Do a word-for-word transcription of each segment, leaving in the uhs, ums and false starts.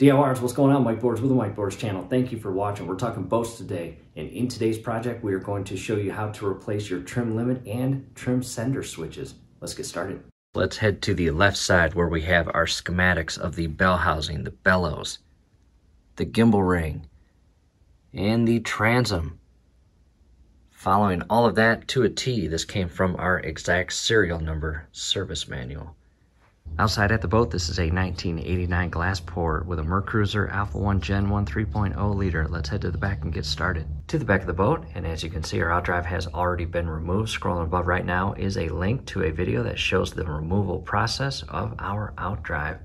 D I Ys, what's going on? Mike Borders with the Mike Borders Channel. Thank you for watching. We're talking boats today, and in today's project, we are going to show you how to replace your trim limit and trim sender switches. Let's get started. Let's head to the left side where we have our schematics of the bell housing, the bellows, the gimbal ring, and the transom. Following all of that to a T, this came from our exact serial number service manual. Outside at the boat, this is a nineteen eighty-nine glass pour with a Mercruiser Alpha one Gen one three point oh liter. Let's head to the back and get started. To the back of the boat, and as you can see, our outdrive has already been removed. Scrolling above right now is a link to a video that shows the removal process of our outdrive.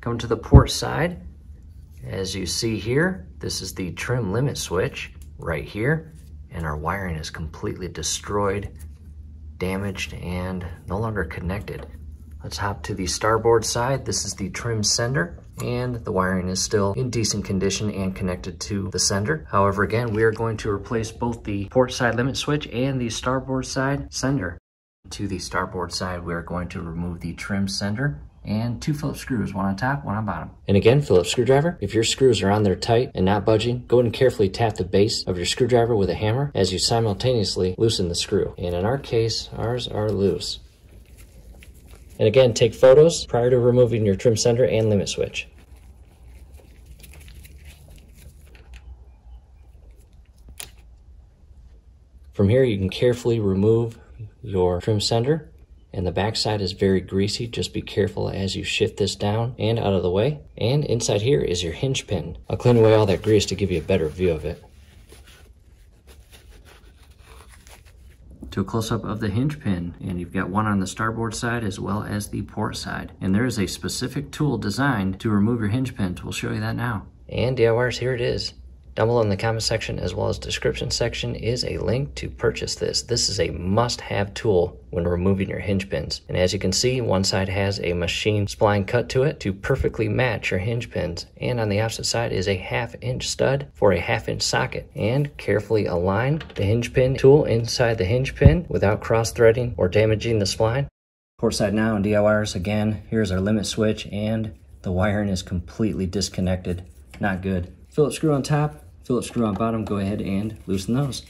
Coming to the port side, as you see here, this is the trim limit switch right here, and our wiring is completely destroyed, damaged, and no longer connected. Let's hop to the starboard side. This is the trim sender, and the wiring is still in decent condition and connected to the sender. However, again, we are going to replace both the port side limit switch and the starboard side sender. To the starboard side, we are going to remove the trim sender and two Phillips screws, one on top, one on bottom. And again, Phillips screwdriver, if your screws are on there tight and not budging, go ahead and carefully tap the base of your screwdriver with a hammer as you simultaneously loosen the screw. And in our case, ours are loose. And again, take photos prior to removing your trim sender and limit switch. From here, you can carefully remove your trim sender, and the backside is very greasy. Just be careful as you shift this down and out of the way. And inside here is your hinge pin. I'll clean away all that grease to give you a better view of it. To a close-up of the hinge pin, and you've got one on the starboard side as well as the port side. And there is a specific tool designed to remove your hinge pins. We'll show you that now. And D I Ys, here it is. Down below in the comment section as well as description section is a link to purchase this. This is a must-have tool when removing your hinge pins. And as you can see, one side has a machine spline cut to it to perfectly match your hinge pins. And on the opposite side is a half-inch stud for a half-inch socket. And carefully align the hinge pin tool inside the hinge pin without cross-threading or damaging the spline. Port side now, and D I Ys again. Here's our limit switch, and the wiring is completely disconnected. Not good. Phillips screw on top, Phillips screw on bottom. Go ahead and loosen those.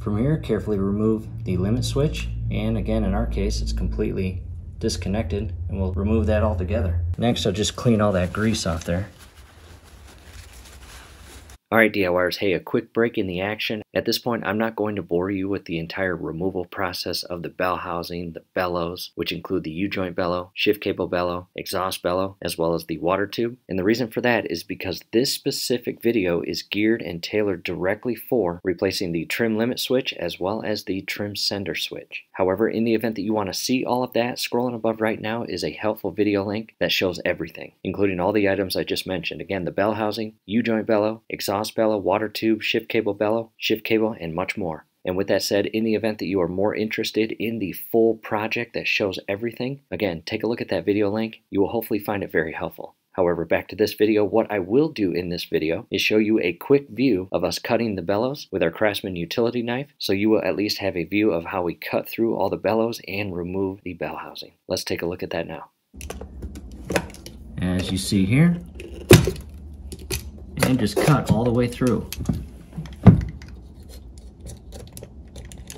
From here, carefully remove the limit switch, and again, in our case, it's completely disconnected, and we'll remove that altogether. Next, I'll just clean all that grease off there. Alright D I Ys, hey, a quick break in the action. At this point, I'm not going to bore you with the entire removal process of the bell housing, the bellows, which include the U-joint bellow, shift cable bellow, exhaust bellow, as well as the water tube. And the reason for that is because this specific video is geared and tailored directly for replacing the trim limit switch as well as the trim sender switch. However, in the event that you want to see all of that, scrolling above right now is a helpful video link that shows everything, including all the items I just mentioned. Again, the bell housing, U-joint bellow, exhaust bellow, water tube, shift cable bellow, shift cable, and much more. And with that said, in the event that you are more interested in the full project that shows everything, again, take a look at that video link. You will hopefully find it very helpful. However, back to this video, what I will do in this video is show you a quick view of us cutting the bellows with our Craftsman utility knife, so you will at least have a view of how we cut through all the bellows and remove the bell housing. Let's take a look at that now. As you see here, and just cut all the way through.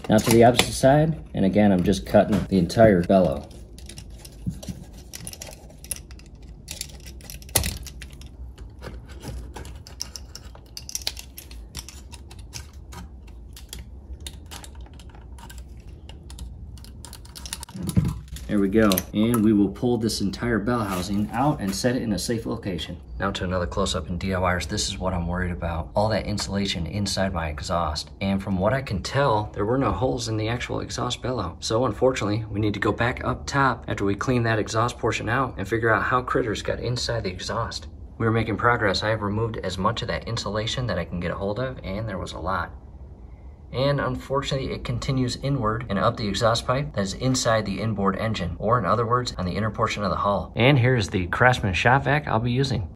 Now to the opposite side, and again, I'm just cutting the entire bellow. There we go. And we will pull this entire bell housing out and set it in a safe location. Now to another close-up in D I Ys. This is what I'm worried about. All that insulation inside my exhaust. And from what I can tell, there were no holes in the actual exhaust bellow. So unfortunately, we need to go back up top after we clean that exhaust portion out and figure out how critters got inside the exhaust. We were making progress. I have removed as much of that insulation that I can get a hold of, and there was a lot. And unfortunately, it continues inward and up the exhaust pipe that is inside the inboard engine, or in other words, on the inner portion of the hull. And here's the Craftsman shop vac I'll be using.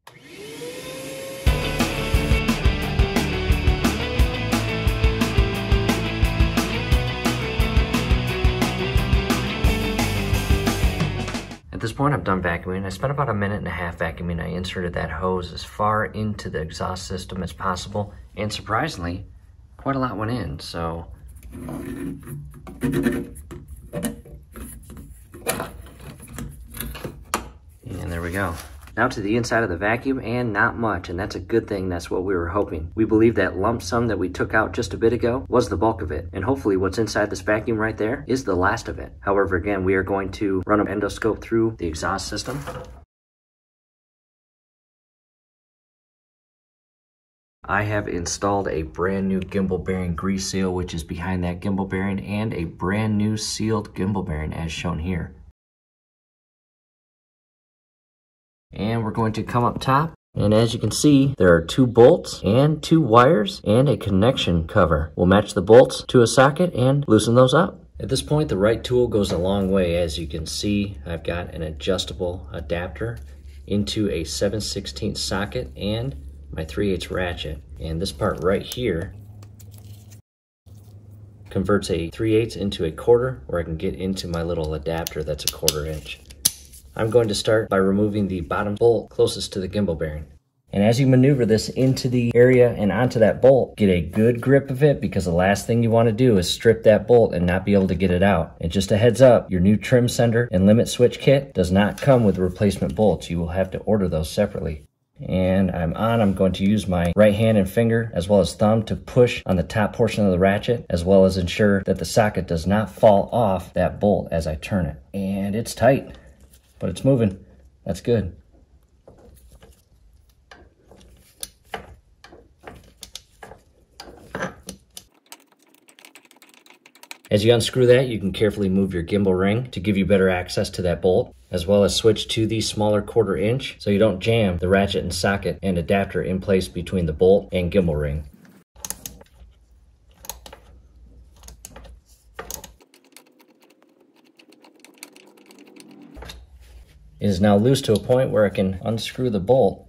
point, I'm done vacuuming. I spent about a minute and a half vacuuming. I inserted that hose as far into the exhaust system as possible, and surprisingly, quite a lot went in, so. And there we go. Now to the inside of the vacuum, and not much, and that's a good thing. That's what we were hoping. We believe that lump sum that we took out just a bit ago was the bulk of it, and hopefully what's inside this vacuum right there is the last of it. However, again, we are going to run an endoscope through the exhaust system. I have installed a brand new gimbal bearing grease seal, which is behind that gimbal bearing, and a brand new sealed gimbal bearing as shown here. And we're going to come up top, and as you can see, there are two bolts and two wires and a connection cover. We'll match the bolts to a socket and loosen those up. At this point, the right tool goes a long way. As you can see, I've got an adjustable adapter into a seven sixteenths socket and my three eighths ratchet. And this part right here converts a three eighths into a quarter, where I can get into my little adapter that's a quarter inch. I'm going to start by removing the bottom bolt closest to the gimbal bearing. And as you maneuver this into the area and onto that bolt, get a good grip of it, because the last thing you want to do is strip that bolt and not be able to get it out. And just a heads up, your new trim sender and limit switch kit does not come with replacement bolts. You will have to order those separately. And I'm on, I'm going to use my right hand and finger as well as thumb to push on the top portion of the ratchet, as well as ensure that the socket does not fall off that bolt as I turn it. And it's tight. But it's moving. That's good. As you unscrew that, you can carefully move your gimbal ring to give you better access to that bolt, as well as switch to the smaller quarter inch so you don't jam the ratchet and socket and adapter in place between the bolt and gimbal ring. It is now loose to a point where I can unscrew the bolt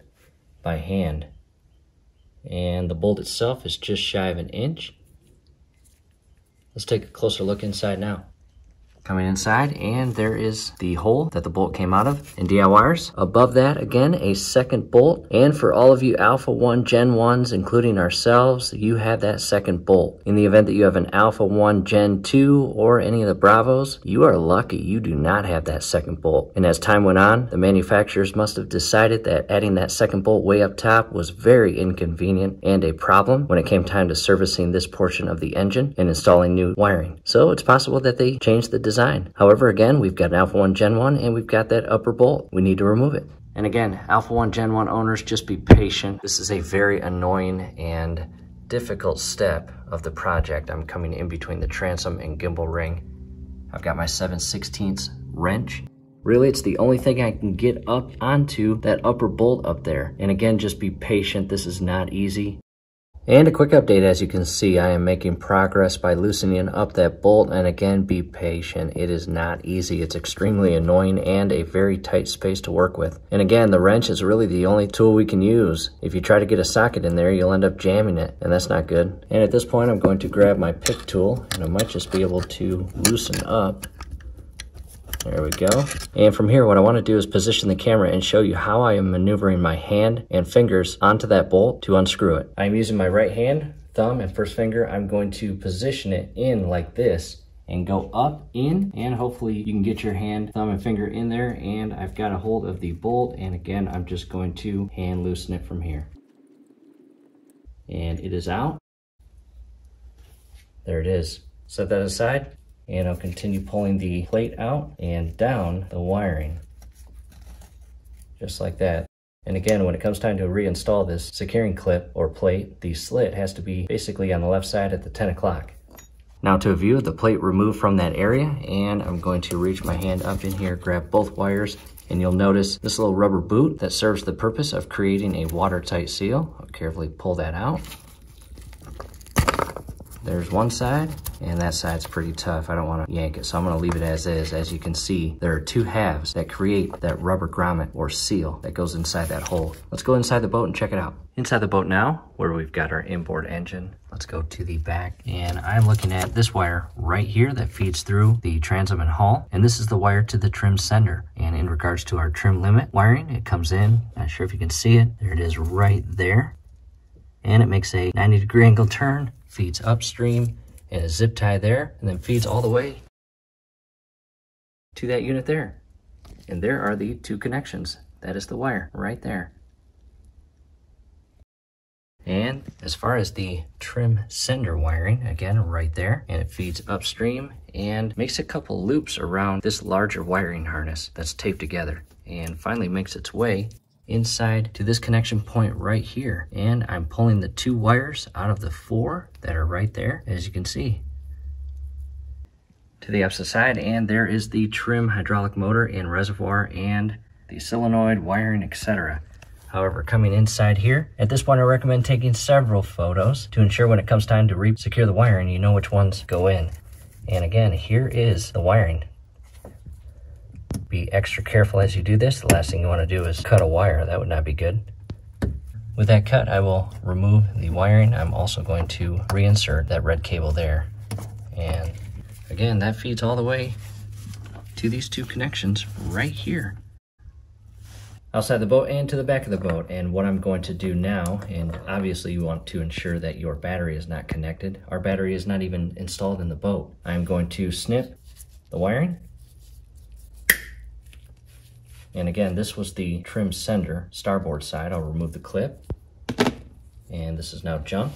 by hand. And the bolt itself is just shy of an inch. Let's take a closer look inside now. Coming inside, and there is the hole that the bolt came out of in D I Ys. Above that, again, a second bolt. And for all of you Alpha one Gen ones, including ourselves, you have that second bolt. In the event that you have an Alpha one Gen two or any of the Bravos, you are lucky you do not have that second bolt. And as time went on, the manufacturers must have decided that adding that second bolt way up top was very inconvenient and a problem when it came time to servicing this portion of the engine and installing new wiring. So it's possible that they changed the design. Design. However, again, we've got an Alpha one Gen one and we've got that upper bolt. We need to remove it. And again, Alpha one Gen one owners, just be patient. This is a very annoying and difficult step of the project. I'm coming in between the transom and gimbal ring. I've got my seven sixteenths wrench. Really, it's the only thing I can get up onto that upper bolt up there. And again, just be patient. This is not easy. And a quick update, as you can see, I am making progress by loosening up that bolt, and again, be patient. It is not easy. It's extremely annoying and a very tight space to work with. And again, the wrench is really the only tool we can use. If you try to get a socket in there, you'll end up jamming it, and that's not good. And at this point, I'm going to grab my pick tool, and I might just be able to loosen up. There we go. And from here, what I want to do is position the camera and show you how I am maneuvering my hand and fingers onto that bolt to unscrew it. I'm using my right hand, thumb, and first finger. I'm going to position it in like this and go up, in, and hopefully you can get your hand, thumb, and finger in there. And I've got a hold of the bolt, and again, I'm just going to hand loosen it from here. And it is out. There it is. Set that aside. And I'll continue pulling the plate out and down the wiring, just like that. And again, when it comes time to reinstall this securing clip or plate, the slit has to be basically on the left side at the ten o'clock. Now to a view of the plate removed from that area, and I'm going to reach my hand up in here, grab both wires, and you'll notice this little rubber boot that serves the purpose of creating a watertight seal. I'll carefully pull that out. There's one side, and that side's pretty tough. I don't want to yank it, so I'm going to leave it as is. As you can see, there are two halves that create that rubber grommet or seal that goes inside that hole. Let's go inside the boat and check it out. Inside the boat now, where we've got our inboard engine. Let's go to the back, and I'm looking at this wire right here that feeds through the transom and hull, and this is the wire to the trim sender. And in regards to our trim limit wiring, it comes in, not sure if you can see it, there it is right there, and it makes a ninety degree angle turn, feeds upstream, and a zip tie there, and then feeds all the way to that unit there. And there are the two connections. That is the wire right there. And as far as the trim sender wiring, again, right there, and it feeds upstream and makes a couple loops around this larger wiring harness that's taped together, and finally makes its way inside to this connection point right here. And I'm pulling the two wires out of the four that are right there, as you can see, to the opposite side. And there is the trim hydraulic motor and reservoir and the solenoid wiring, et cetera. However, coming inside here, at this point I recommend taking several photos to ensure when it comes time to re-secure the wiring, you know which ones go in. And again, here is the wiring. Be extra careful as you do this. The last thing you want to do is cut a wire. That would not be good. With that cut, I will remove the wiring. I'm also going to reinsert that red cable there. And again, that feeds all the way to these two connections right here. Outside the boat and to the back of the boat. And what I'm going to do now, and obviously you want to ensure that your battery is not connected. Our battery is not even installed in the boat. I'm going to snip the wiring. And again, this was the trim sender, starboard side. I'll remove the clip. And this is now junk.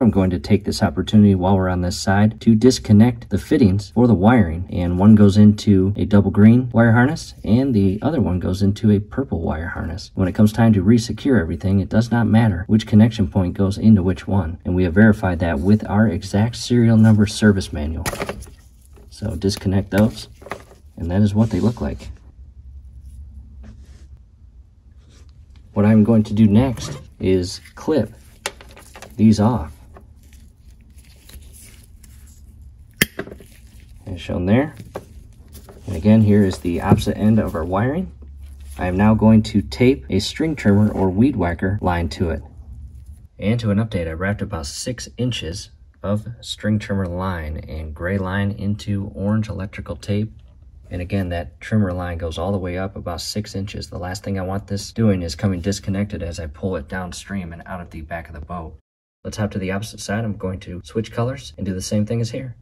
I'm going to take this opportunity while we're on this side to disconnect the fittings for the wiring, and one goes into a double green wire harness and the other one goes into a purple wire harness. When it comes time to re-secure everything, it does not matter which connection point goes into which one, and we have verified that with our exact serial number service manual. So disconnect those, and that is what they look like. What I'm going to do next is clip these off. As shown there. And again, here is the opposite end of our wiring. I am now going to tape a string trimmer or weed whacker line to it. And to an update, I wrapped about six inches of string trimmer line and gray line into orange electrical tape. And again, that trimmer line goes all the way up about six inches. The last thing I want this doing is coming disconnected as I pull it downstream and out of the back of the boat. Let's hop to the opposite side. I'm going to switch colors and do the same thing as here.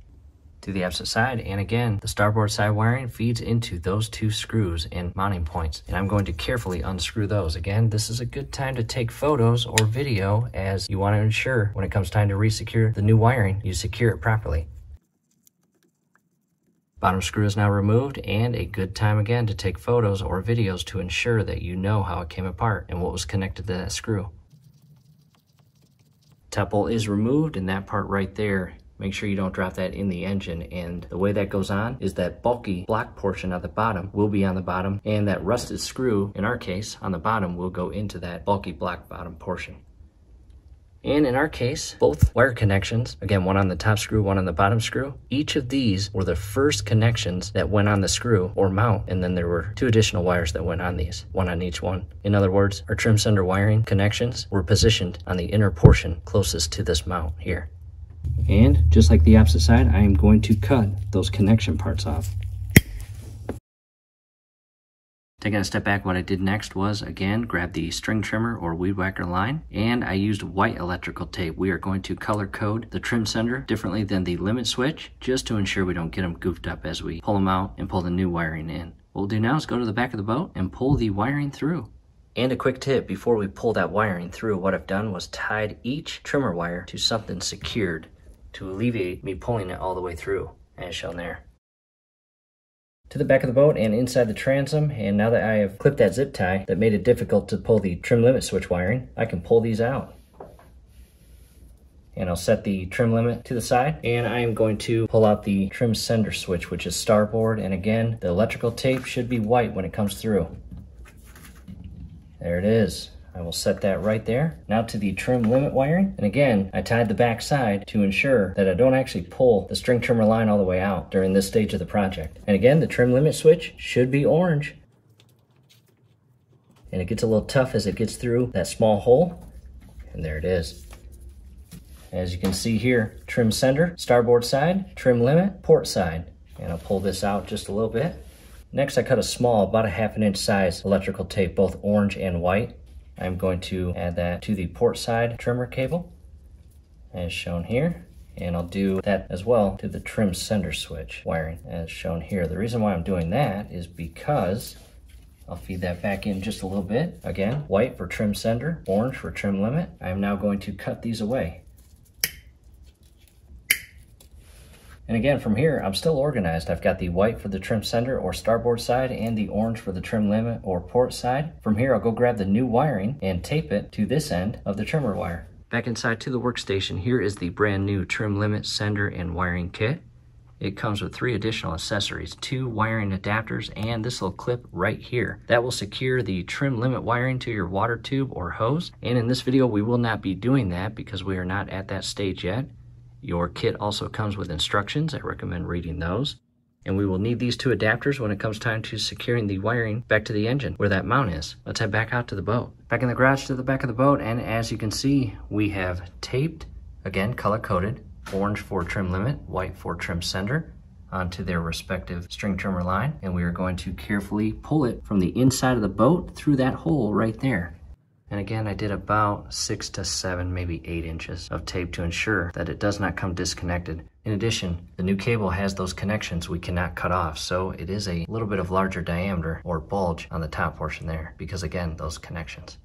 To the opposite side, and again, the starboard side wiring feeds into those two screws and mounting points, and I'm going to carefully unscrew those. Again, this is a good time to take photos or video, as you want to ensure when it comes time to re-secure the new wiring, you secure it properly. Bottom screw is now removed, and a good time again to take photos or videos to ensure that you know how it came apart and what was connected to that screw. Top bolt is removed, and that part right there, make sure you don't drop that in the engine. And the way that goes on is that bulky block portion at the bottom will be on the bottom, and that rusted screw, in our case, on the bottom will go into that bulky block bottom portion. And in our case, both wire connections, again, one on the top screw, one on the bottom screw, each of these were the first connections that went on the screw or mount, and then there were two additional wires that went on these, one on each one. In other words, our trim sender wiring connections were positioned on the inner portion closest to this mount here. And just like the opposite side, I am going to cut those connection parts off. Taking a step back, what I did next was, again, grab the string trimmer or weed whacker line, and I used white electrical tape. We are going to color code the trim sender differently than the limit switch, just to ensure we don't get them goofed up as we pull them out and pull the new wiring in. What we'll do now is go to the back of the boat and pull the wiring through. And a quick tip, before we pull that wiring through, what I've done was tied each trimmer wire to something secured to alleviate me pulling it all the way through, as shown there. To the back of the boat and inside the transom, and now that I have clipped that zip tie that made it difficult to pull the trim limit switch wiring, I can pull these out. And I'll set the trim limit to the side, and I am going to pull out the trim sender switch, which is starboard, and again, the electrical tape should be white when it comes through. There it is. I will set that right there. Now to the trim limit wiring. And again, I tied the back side to ensure that I don't actually pull the string trimmer line all the way out during this stage of the project. And again, the trim limit switch should be orange. And it gets a little tough as it gets through that small hole. And there it is. As you can see here, trim center, starboard side, trim limit, port side. And I'll pull this out just a little bit. Next, I cut a small, about a half an inch size electrical tape, both orange and white. I'm going to add that to the port side trimmer cable, as shown here. And I'll do that as well to the trim sender switch wiring, as shown here. The reason why I'm doing that is because I'll feed that back in just a little bit. Again, white for trim sender, orange for trim limit. I am now going to cut these away. And again, from here, I'm still organized. I've got the white for the trim sender or starboard side and the orange for the trim limit or port side. From here, I'll go grab the new wiring and tape it to this end of the trimmer wire. Back inside to the workstation, here is the brand new trim limit, sender, and wiring kit. It comes with three additional accessories, two wiring adapters, and this little clip right here. That will secure the trim limit wiring to your water tube or hose. And in this video, we will not be doing that because we are not at that stage yet. Your kit also comes with instructions. I recommend reading those. And we will need these two adapters when it comes time to securing the wiring back to the engine where that mount is. Let's head back out to the boat. Back in the garage to the back of the boat, and as you can see, we have taped, again, color-coded, orange for trim limit, white for trim sender, onto their respective string trimmer line. And we are going to carefully pull it from the inside of the boat through that hole right there. And again, I did about six to seven, maybe eight inches of tape to ensure that it does not come disconnected. In addition, the new cable has those connections we cannot cut off, so it is a little bit of larger diameter or bulge on the top portion there, because again, those connections.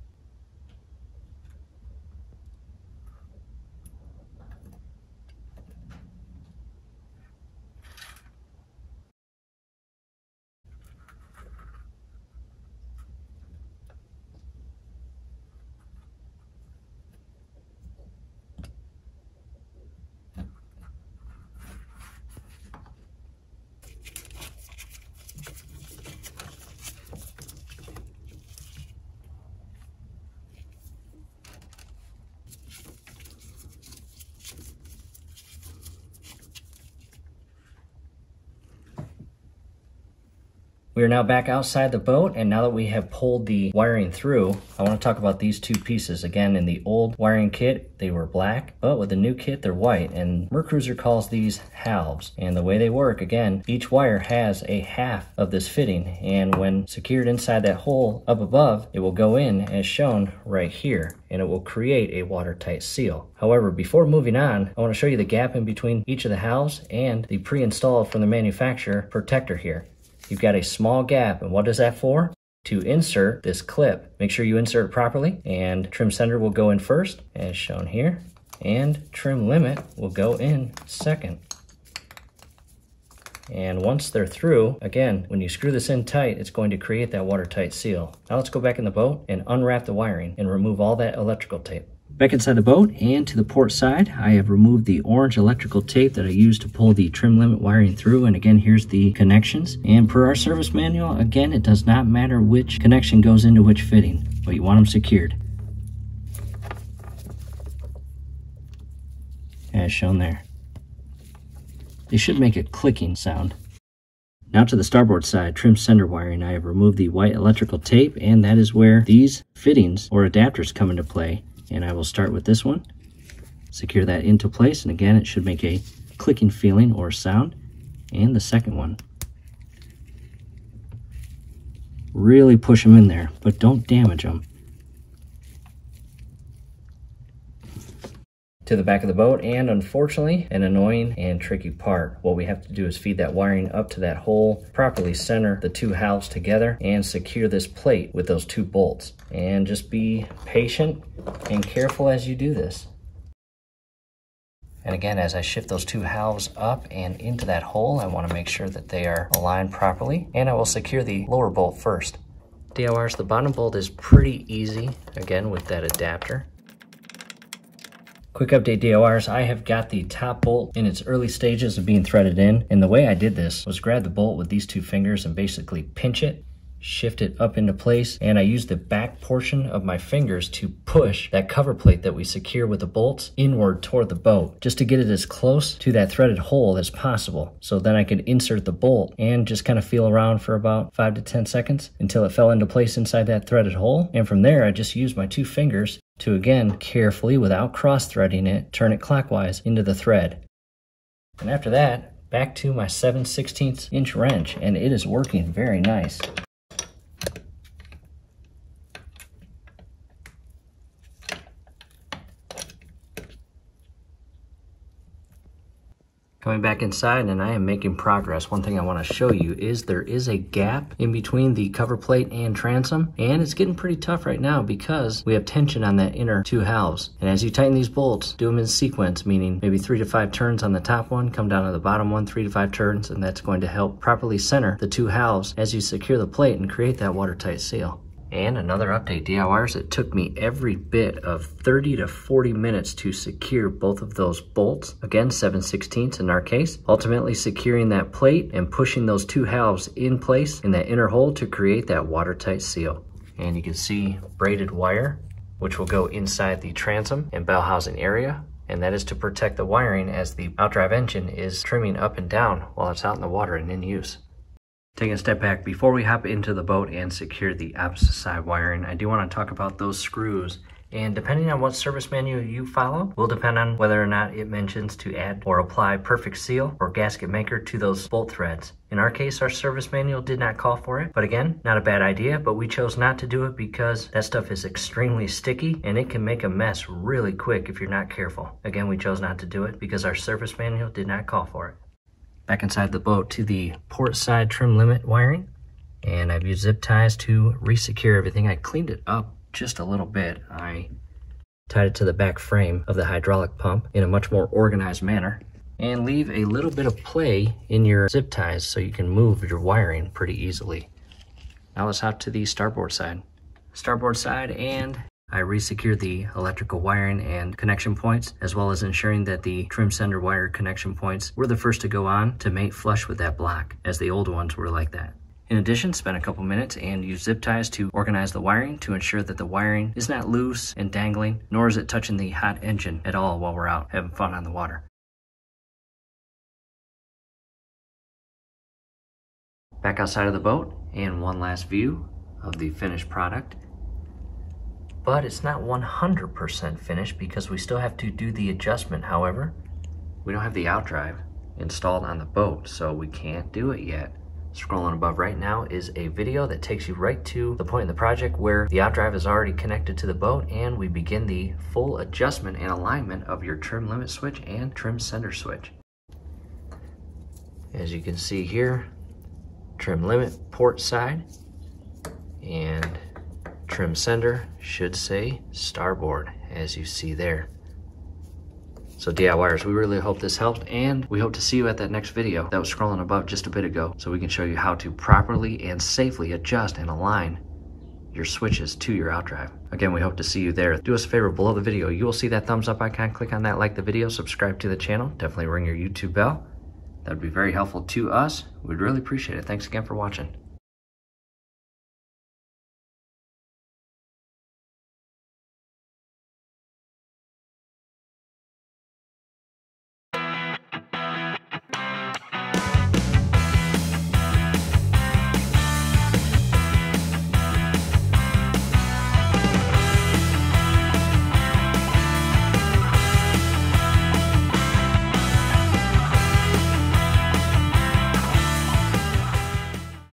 We are now back outside the boat, and now that we have pulled the wiring through, I want to talk about these two pieces. Again, in the old wiring kit, they were black, but with the new kit, they're white, and MerCruiser calls these halves. And the way they work, again, each wire has a half of this fitting, and when secured inside that hole up above, it will go in as shown right here, and it will create a watertight seal. However, before moving on, I want to show you the gap in between each of the halves and the pre-installed from the manufacturer protector here. You've got a small gap, and what is that for? To insert this clip. Make sure you insert it properly, and trim center will go in first, as shown here, and trim limit will go in second. And once they're through, again, when you screw this in tight, it's going to create that watertight seal. Now let's go back in the boat and unwrap the wiring and remove all that electrical tape. Back inside the boat and to the port side, I have removed the orange electrical tape that I used to pull the trim limit wiring through, and again, here's the connections. And per our service manual, again, it does not matter which connection goes into which fitting, but you want them secured. As shown there. They should make a clicking sound. Now to the starboard side, trim sender wiring, I have removed the white electrical tape, and that is where these fittings or adapters come into play. And I will start with this one, secure that into place, and again, it should make a clicking feeling or sound. And the second one, really push them in there, but don't damage them. To the back of the boat, and unfortunately, an annoying and tricky part. What we have to do is feed that wiring up to that hole, properly center the two halves together, and secure this plate with those two bolts. And just be patient and careful as you do this. And again, as I shift those two halves up and into that hole, I want to make sure that they are aligned properly, and I will secure the lower bolt first. D I Ys, the bottom bolt is pretty easy, again, with that adapter. Quick update D I Ys, I have got the top bolt in its early stages of being threaded in, and the way I did this was grab the bolt with these two fingers and basically pinch it, shift it up into place, and I use the back portion of my fingers to push that cover plate that we secure with the bolts inward toward the boat, just to get it as close to that threaded hole as possible. So then I could insert the bolt and just kind of feel around for about five to ten seconds until it fell into place inside that threaded hole. And from there, I just used my two fingers to, again, carefully, without cross-threading it, turn it clockwise into the thread. And after that, back to my seven sixteenths inch wrench, and it is working very nice. Coming back inside, and I am making progress. One thing I want to show you is there is a gap in between the cover plate and transom, and it's getting pretty tough right now because we have tension on that inner two halves. And as you tighten these bolts, do them in sequence, meaning maybe three to five turns on the top one, come down to the bottom one, three to five turns, and that's going to help properly center the two halves as you secure the plate and create that watertight seal. And another update, DIYers, it took me every bit of thirty to forty minutes to secure both of those bolts. Again, seven sixteenths in our case. Ultimately securing that plate and pushing those two halves in place in that inner hole to create that watertight seal. And you can see braided wire, which will go inside the transom and bow housing area. And that is to protect the wiring as the outdrive engine is trimming up and down while it's out in the water and in use. Taking a step back, before we hop into the boat and secure the opposite side wiring, I do want to talk about those screws. And depending on what service manual you follow will depend on whether or not it mentions to add or apply perfect seal or gasket maker to those bolt threads. In our case, our service manual did not call for it, but again, not a bad idea, but we chose not to do it because that stuff is extremely sticky and it can make a mess really quick if you're not careful. Again, we chose not to do it because our service manual did not call for it. Back inside the boat to the port side trim limit wiring, and I've used zip ties to resecure everything. I cleaned it up just a little bit. I tied it to the back frame of the hydraulic pump in a much more organized manner, and leave a little bit of play in your zip ties so you can move your wiring pretty easily. Now let's hop to the starboard side. Starboard side, and I resecured the electrical wiring and connection points, as well as ensuring that the trim sender wire connection points were the first to go on to mate flush with that block, as the old ones were like that. In addition, spent a couple minutes and used zip ties to organize the wiring to ensure that the wiring is not loose and dangling, nor is it touching the hot engine at all while we're out having fun on the water. Back outside of the boat, and one last view of the finished product. But it's not one hundred percent finished because we still have to do the adjustment. However, we don't have the outdrive installed on the boat, so we can't do it yet. Scrolling above right now is a video that takes you right to the point in the project where the outdrive is already connected to the boat, and we begin the full adjustment and alignment of your trim limit switch and trim sender switch. As you can see here, trim limit port side, and trim sender should say starboard, as you see there. So DIYers, we really hope this helped, and we hope to see you at that next video that was scrolling above just a bit ago, so we can show you how to properly and safely adjust and align your switches to your outdrive. Again, we hope to see you there. Do us a favor, below the video you will see that thumbs up icon. Click on that, like the video, subscribe to the channel, definitely ring your YouTube bell. That would be very helpful to us. We'd really appreciate it. Thanks again for watching.